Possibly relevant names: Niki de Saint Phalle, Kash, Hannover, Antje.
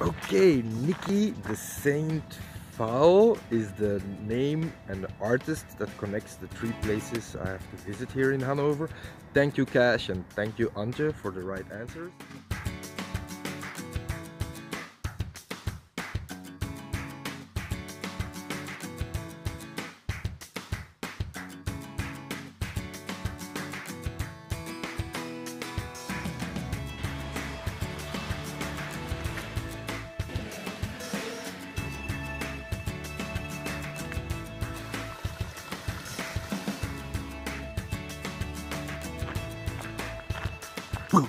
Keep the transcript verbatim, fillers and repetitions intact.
Okay, Niki de Saint Phalle is the name and the artist that connects the three places I have to visit here in Hannover. Thank you Cash and thank you Antje for the right answers. Boom.